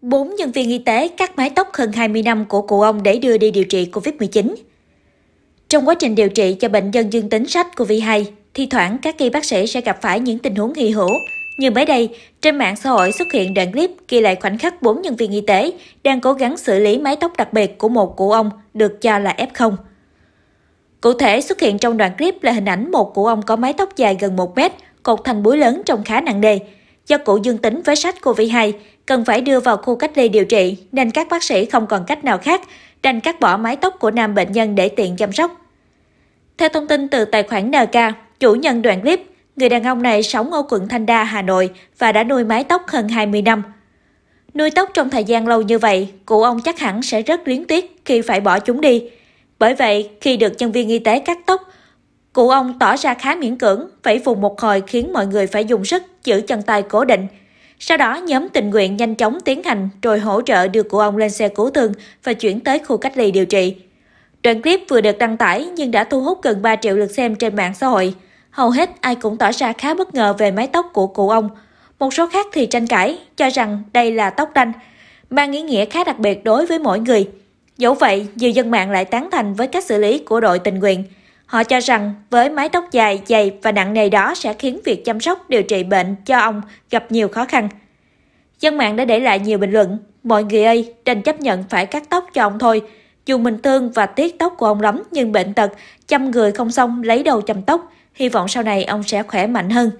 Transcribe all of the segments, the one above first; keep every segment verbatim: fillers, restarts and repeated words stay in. bốn nhân viên y tế cắt mái tóc hơn hai mươi năm của cụ ông để đưa đi điều trị Covid mười chín. Trong quá trình điều trị cho bệnh nhân dương tính SARS-cô vê hai, thi thoảng các y bác sĩ sẽ gặp phải những tình huống hy hữu. Như mới đây, trên mạng xã hội xuất hiện đoạn clip ghi lại khoảnh khắc bốn nhân viên y tế đang cố gắng xử lý mái tóc đặc biệt của một cụ ông được cho là ép không. Cụ thể xuất hiện trong đoạn clip là hình ảnh một cụ ông có mái tóc dài gần một mét, cột thành búi lớn trông khá nặng nề. Do cụ dương tính với SARS-cô vê hai, cần phải đưa vào khu cách ly điều trị nên các bác sĩ không còn cách nào khác đành cắt bỏ mái tóc của nam bệnh nhân để tiện chăm sóc. Theo thông tin từ tài khoản en ca, chủ nhân đoạn clip, người đàn ông này sống ở quận Thanh Đa, Hà Nội và đã nuôi mái tóc hơn hai mươi năm. Nuôi tóc trong thời gian lâu như vậy, cụ ông chắc hẳn sẽ rất luyến tiếc khi phải bỏ chúng đi. Bởi vậy, khi được nhân viên y tế cắt tóc, cụ ông tỏ ra khá miễn cưỡng, vẫy vùng một hồi khiến mọi người phải dùng sức giữ chân tay cố định. Sau đó, nhóm tình nguyện nhanh chóng tiến hành rồi hỗ trợ đưa cụ ông lên xe cứu thương và chuyển tới khu cách ly điều trị. Đoạn clip vừa được đăng tải nhưng đã thu hút gần ba triệu lượt xem trên mạng xã hội. Hầu hết ai cũng tỏ ra khá bất ngờ về mái tóc của cụ ông. Một số khác thì tranh cãi, cho rằng đây là tóc đanh, mang ý nghĩa khá đặc biệt đối với mỗi người. Dẫu vậy, nhiều dân mạng lại tán thành với cách xử lý của đội tình nguyện. Họ cho rằng với mái tóc dài, dày và nặng nề đó sẽ khiến việc chăm sóc điều trị bệnh cho ông gặp nhiều khó khăn. Dân mạng đã để lại nhiều bình luận, mọi người ơi, đành chấp nhận phải cắt tóc cho ông thôi. Dù mình thương và tiếc tóc của ông lắm nhưng bệnh tật, chăm người không xong lấy đầu chăm tóc, hy vọng sau này ông sẽ khỏe mạnh hơn.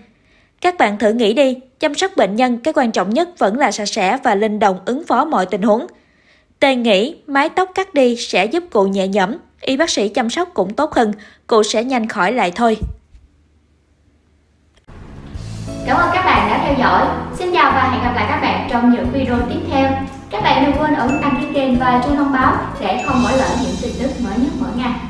Các bạn thử nghĩ đi, chăm sóc bệnh nhân cái quan trọng nhất vẫn là sạch sẽ và linh động ứng phó mọi tình huống. Tề nghĩ mái tóc cắt đi sẽ giúp cụ nhẹ nhõm, y bác sĩ chăm sóc cũng tốt hơn, cụ sẽ nhanh khỏi lại thôi. Cảm ơn các bạn đã theo dõi. Xin chào và hẹn gặp lại các bạn trong những video tiếp theo. Các bạn đừng quên ấn đăng ký kênh và chuông thông báo để không bỏ lỡ những tin tức mới nhất mỗi ngày.